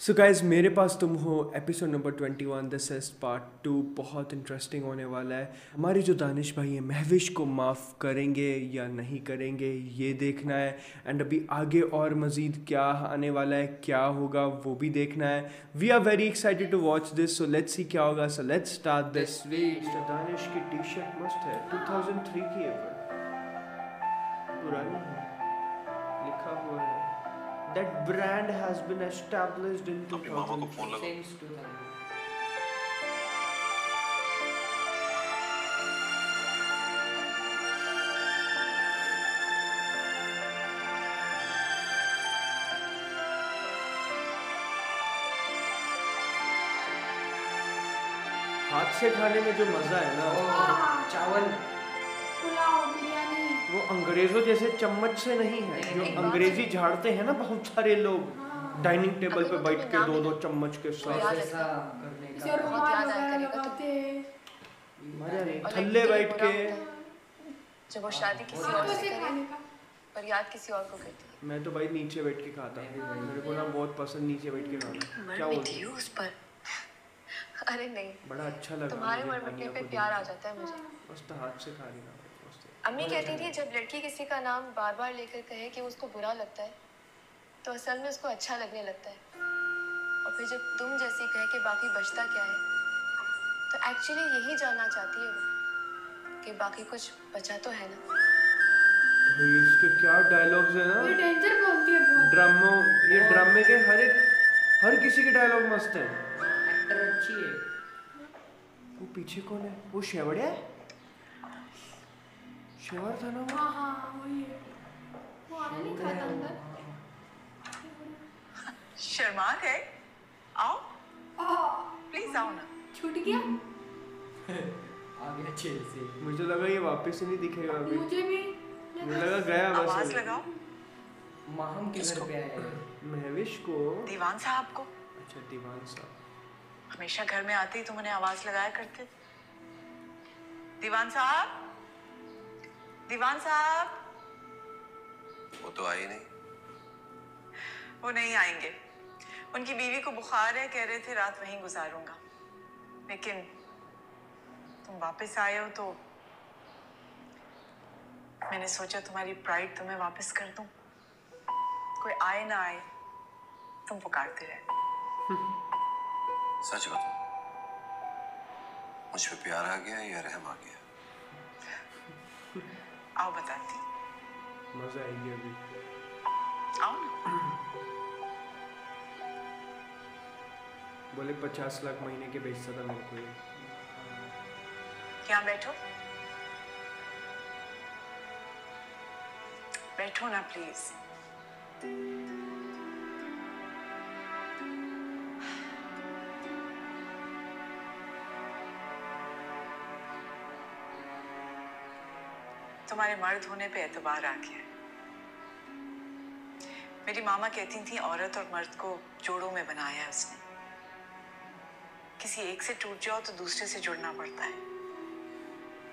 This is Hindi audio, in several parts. सो गाइज़ मेरे Paas Tum Ho episode number 21 this is part 2 बहुत इंटरेस्टिंग होने वाला है। हमारे जो दानिश भाई हैं महविश को माफ़ करेंगे या नहीं करेंगे ये देखना है, एंड अभी आगे और मज़ीद क्या आने वाला है क्या होगा वो भी देखना है। We are very excited to watch this, so let's see क्या होगा। So let's start this. Danish की टी शर्ट मस्त है, 2003 की है, पुरानी है, लिखा हुआ है that brand has been established in 2000 since 2000। हाथ से खाने में जो मजा है ना, चावल पुलाव बिरयानी, वो अंग्रेजों जैसे चम्मच से नहीं है जो अंग्रेजी झाड़ते हैं ना बहुत सारे लोग डाइनिंग टेबल पे बैठ के दो दो चम्मच के साथ थल्ले बैठ के। जब वो शादी किसी और से करे पर याद किसी और को करती है। मैं तो भाई नीचे बैठ के खाता हूँ, मेरे को ना बहुत पसंद नीचे बैठ के खाना। क्या बोलती है उस पर? अरे नहीं, बड़ा अच्छा लगा तुम्हारे मरमटने पे प्यार आ जाता है मुझे। बस तो हाथ से खा लेना। अम्मी कहती थी जब लड़की किसी का नाम बार बार लेकर कहे कि उसको बुरा लगता है तो असल में उसको अच्छा लगने लगता है, और फिर जब तुम जैसी कहे कि बाकी बचता क्या है तो एक्चुअली यही जानना चाहती है वो कि बाकी कुछ बचा तो है ना। भाई इसके क्या डायलॉग्स है ना, ये डेंजर बोलती है बहुत। ड्रामा, ये ड्रामे के हर किसी के डायलॉग मस्त है। एक्टर अच्छी है। वो पीछे कौन है? वो शेवड़िया है, शेहवार था ना। हाँ वही है, वो आना नहीं खाता अंदर। शर्मा गए, आओ प्लीज आओ ना। छूट गया आगे अच्छे से। मुझे लगा ये वापस नहीं दिखेगा अभी, मुझे भी लगा गया। आवाज लगाओ। माहम के घर पे आया है महविश को, दीवान साहब को। अच्छा दीवान साहब हमेशा घर में आते ही तुम उन्हें आवाज लगाया करते। दीवान साहब, दीवान साहब। वो तो आए नहीं। वो नहीं आएंगे, उनकी बीवी को बुखार है, कह रहे थे रात वहीं गुजारूंगा। लेकिन तुम वापस आए हो तो मैंने सोचा तुम्हारी प्राइड तुम्हें वापस कर दूं। कोई आए ना आए तुम पुकारते रहे। सच बताओ मुझ पे प्यार आ गया या रहम आ गया? आओ बताती, मजा आएगी अभी। आओ ना। बोले 50 लाख महीने के बेचता था मेरे को ये। क्या बैठो बैठो ना प्लीज। तुम्हारे मर्द होने पे एतबार आ गया है। मेरी मामा कहती थी औरत और मर्द को जोड़ों में बनाया है उसने, किसी एक से टूट जाओ तो दूसरे से जुड़ना पड़ता है।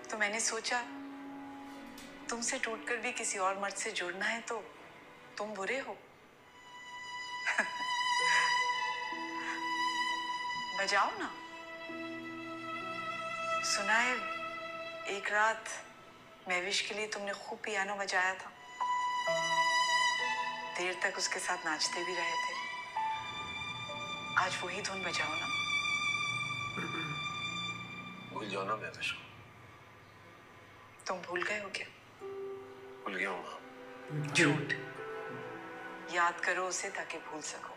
तो मैंने सोचा तुमसे टूटकर भी किसी और मर्द से जुड़ना है तो तुम बुरे हो। बजाओ ना। सुना है एक रात महविश के लिए तुमने खूब पियानो बजाया था, देर तक उसके साथ नाचते भी रहे थे। आज वही धुन बजाओ ना। भूल जाओ ना महविश को। तुम भूल गए हो क्या? भूल गया हूँ माँ। झूठ, याद करो उसे ताकि भूल सको।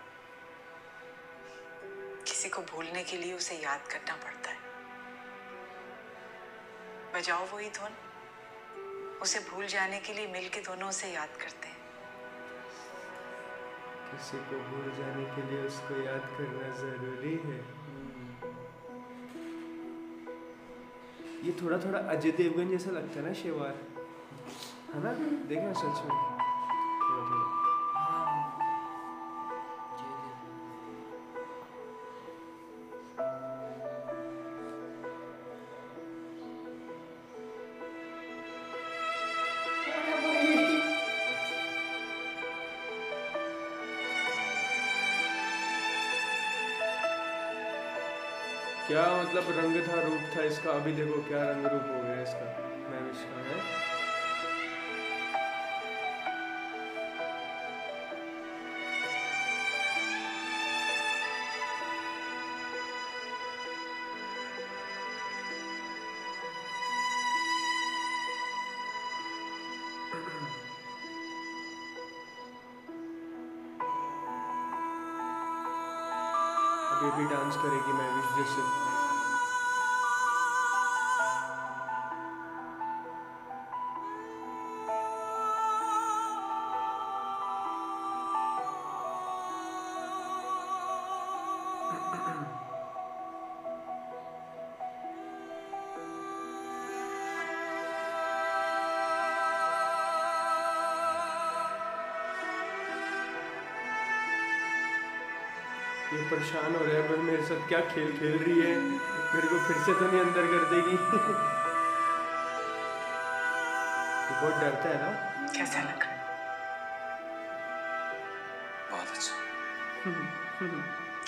किसी को भूलने के लिए उसे याद करना पड़ता है। बजाओ वही धुन, उसे भूल जाने के लिए मिलके दोनों उसे याद करते हैं। किसी को भूल जाने के लिए उसको याद करना जरूरी है। ये थोड़ा थोड़ा अजय देवगन जैसा लगता है ना शेहवार, है ना? देखना सच में थोड़ा थोड़ा। क्या मतलब रंग था, रूप था इसका। अभी देखो क्या रंग रूप हो गया इसका, महविश का है। अभी भी डांस करेगी महविश जैसे। ये परेशान हो रहा है, भाई मेरे साथ क्या खेल खेल रही है, मेरे को फिर से तो नहीं अंदर कर देगी। बहुत डरता है ना। कैसा लग रहा है? बहुत अच्छा।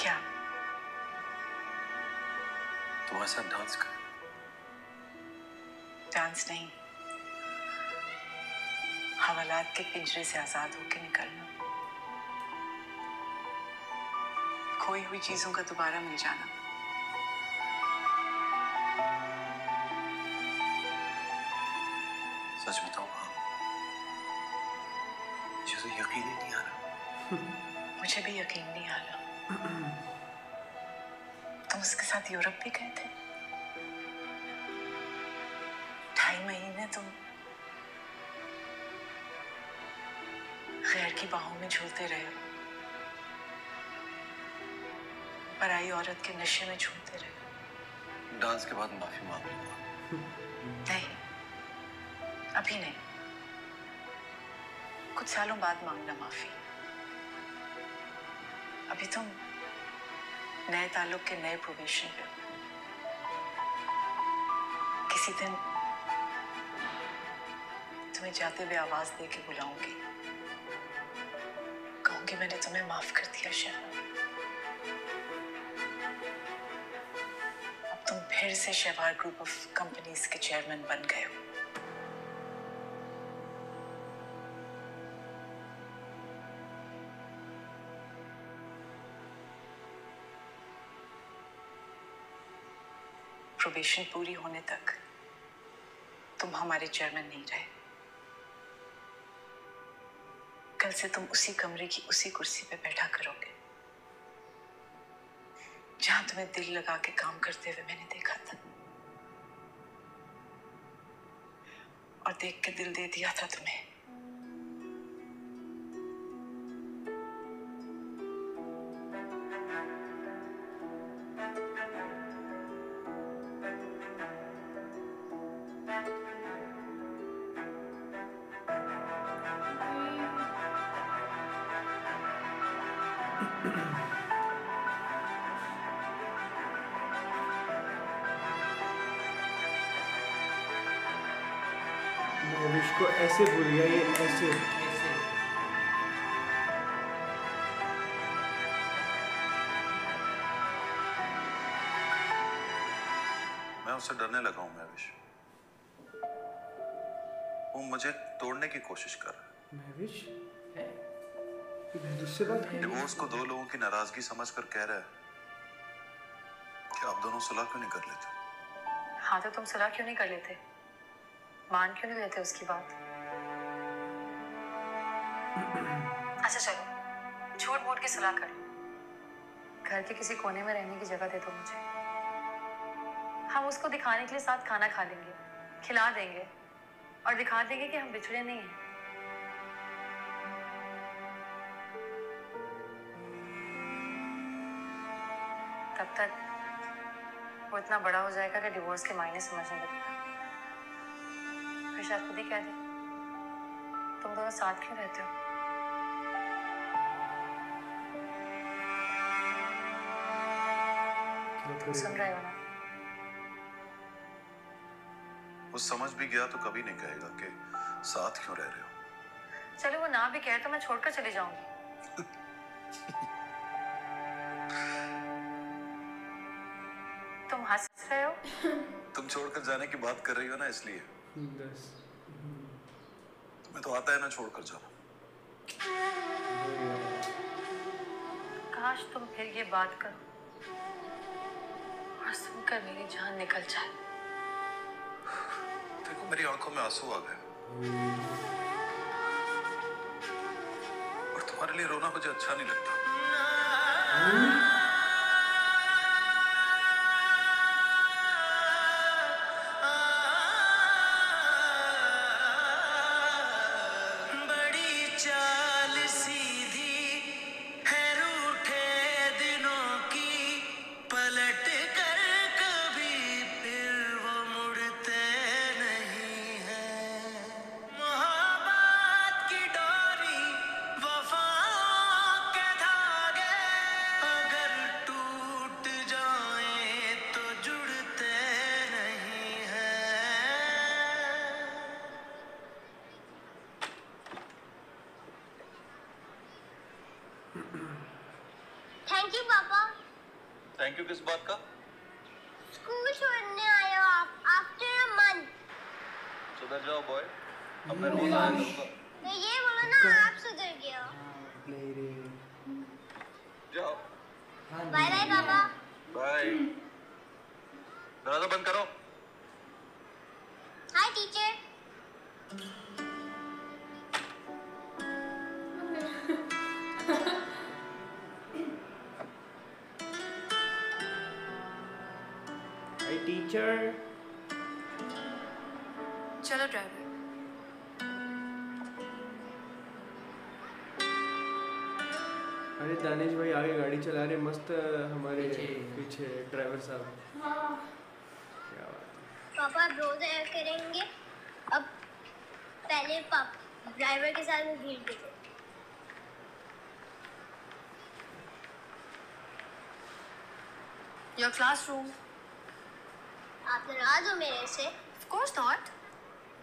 क्या तुम्हारे साथ डांस कर? डांस नहीं, हवालात के पिंजरे से आजाद होकर निकलना, खोई हुई चीजों का दोबारा मिल जाना। सच बताऊं, मुझे तो यकीन ही नहीं आ रहा। मुझे भी यकीन नहीं आ रहा। तुम उसके साथ यूरोप भी गए थे? 2.5 महीने तुम गैर की बाहों में झूलते रहे हो, पराई औरत के नशे में झूमते रहे। डांस के बाद माफी मांग लूंगा। नहीं, अभी नहीं, कुछ सालों बाद मांगना माफी। अभी तुम नए ताल्लुक के नए प्रोबेशन पे। किसी दिन तुम्हें जाते हुए आवाज दे के बुलाऊंगी, कहूंगी मैंने तुम्हें माफ कर दिया शहवार। फिर से शहवार ग्रुप ऑफ कंपनीज के चेयरमैन बन गए हो। प्रोबेशन पूरी होने तक तुम हमारे चेयरमैन नहीं रहे। कल से तुम उसी कमरे की उसी कुर्सी पे बैठा करोगे जहां तुम्हें दिल लगा के काम करते हुए मैंने देखा था, और देख के दिल दे दिया था तुम्हें। महविश को ऐसे भूल गया, ये ऐसे। मैं उससे डरने लगा हूं महविश। वो मुझे तोड़ने की कोशिश कर रहा है। महविश, दूसरी बात है, डिवोर्स को 2 लोगों की नाराजगी समझ कर कह रहा है कि आप दोनों सुलह क्यों नहीं कर लेते। हाँ, तो तुम सुलह क्यों नहीं कर लेते? मान क्यों नहीं लेते उसकी बात? अच्छा चलो, झूठ मूठ की सलाह कर लो। घर के किसी कोने में रहने की जगह दे दो मुझे। हम उसको दिखाने के लिए साथ खाना खा लेंगे, खिला देंगे और दिखा देंगे कि हम बिछड़े नहीं हैं। तब तक वो इतना बड़ा हो जाएगा कि डिवोर्स के मायने समझने लगेगा। शायद खुद ही कह दे, तुम दोनों साथ क्यों रहते हो? तुम सुन रहे हो ना? वो समझ भी गया तो कभी नहीं कहेगा कि साथ क्यों रह रहे हो। चलो वो ना भी कहे तो मैं छोड़कर चली जाऊंगी। तुम गए हो? तुम छोड़कर जाने की बात कर रही हो ना, इसलिए। मैं तो आता है ना छोड़कर जाना। काश तुम फिर ये बात करो और सुनकर मेरी जान निकल जाए। देखो मेरी आंखों में आंसू आ गए और तुम्हारे लिए रोना मुझे अच्छा नहीं लगता। बड़ी चाल सीधी है रूठे दिनों की, पलट कर कभी फिर वो मुड़ते नहीं है। मोहब्बत की डोरी वफा के धागे अगर टूट जाए तो जुड़ते नहीं है। थैंक यू पापा। थैंक यू किस बात का? स्कूल छोड़ने आए हो आप आफ्टर अ मंथ। सुधर जाओ बॉय, अब मैं रोज आया करूंगा। मैं ये बोला ना आप सुधर गए हो। जाओ बाय बाय पापा। बाय। दरवाजा बंद करो। Hi teacher. टीचर चलो ड्राइवर। अरे दानिश भाई आगे गाड़ी चला रहे मस्त, हमारे पीछे ड्राइवर साहब। क्या बात है। पापा आप रोज आया करेंगे, अब पहले पापा ड्राइवर के साथ में भीड़ दीजिए। Your classroom? आप नाराज हो मेरे से? Of course not.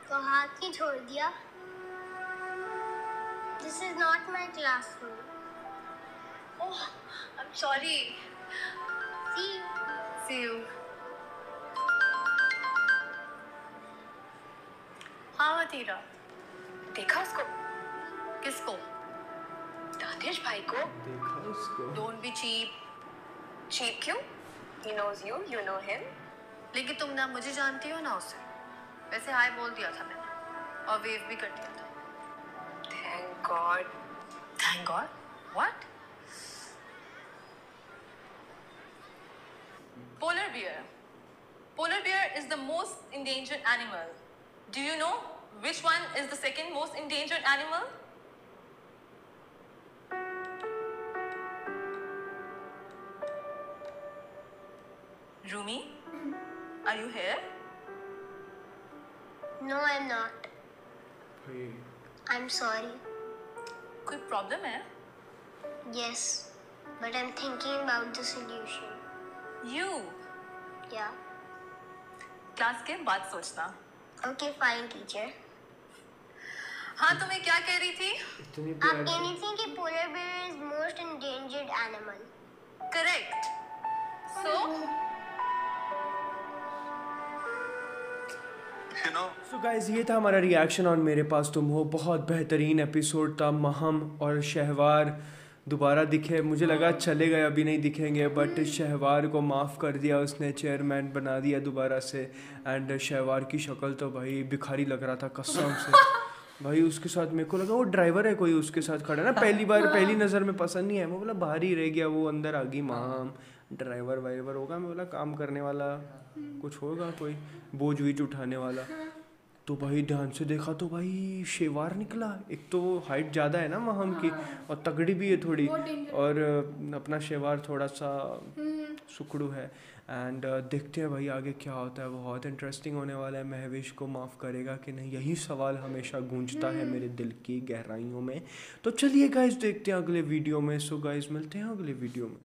तो हाथ क्यों छोड़ दिया? This is not my classroom. Oh, I'm sorry. See you. See you. हाँ अतीरा, देखा उसको? किसको? दानिश भाई को। देखा उसको। Don't be cheap. Cheap क्यों? He knows you, you know him. लेकिन तुम ना मुझे जानती हो ना उसे। वैसे हाय बोल दिया था मैंने और वेव भी कर दिया था। Thank God. Thank God? What? Polar bear. Polar bear is the most endangered animal. Do you know which one is the second most endangered animal? Roomi, are you here? No, I'm not. भाई, I'm sorry. कोई प्रॉब्लम है? Yes, but I'm thinking about the solution. You Yeah. Class के बाद सोचना। Okay, fine, teacher. हाँ तुम्हें क्या कह रही थी? इतनी आप प्यारी कह रही थी कि polar bear is most endangered animal. Correct. So So guys, ये था हमारा रिएक्शन ऑन मेरे पास तुम हो। बहुत बेहतरीन एपिसोड था। महम और शहवार दोबारा दिखे, मुझे लगा चले गए अभी नहीं दिखेंगे, बट शहवार को माफ़ कर दिया उसने, चेयरमैन बना दिया दोबारा से। एंड शहवार की शक्ल तो भाई भिखारी लग रहा था कसम से। भाई उसके साथ मेरे को लगा वो ड्राइवर है कोई, उसके साथ खड़ा ना पहली बार, पहली नज़र में पसंद नहीं है। मैं बोला बाहर ही रह गया वो, अंदर आ गई माम। ड्राइवर वाइवर होगा, मैं बोला काम करने वाला कुछ होगा, कोई बोझ वीज उठाने वाला। तो भाई ध्यान से देखा तो भाई शेवार निकला। एक तो हाइट ज़्यादा है ना महम की, और तगड़ी भी है थोड़ी, और अपना शेवार थोड़ा सा सुकड़ू है। एंड देखते हैं भाई आगे क्या होता है, बहुत इंटरेस्टिंग होने वाला है। महविश को माफ़ करेगा कि नहीं, यही सवाल हमेशा गूंजता है मेरे दिल की गहराइयों में। तो चलिए गाइस देखते हैं अगले वीडियो में। सो गाइस मिलते हैं अगले वीडियो में।